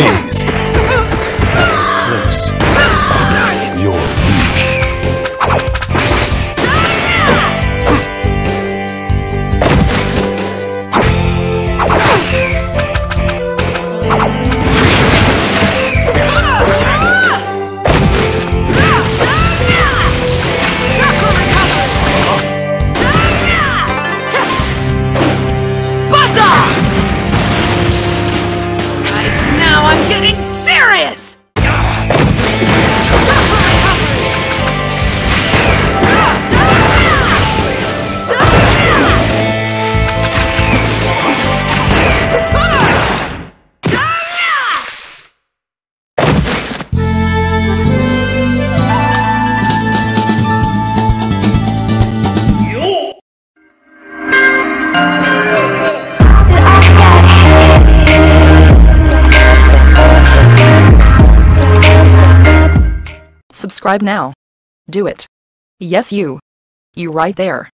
Haze. That was close. You're Subscribe now. Do it. Yes, you. You right there.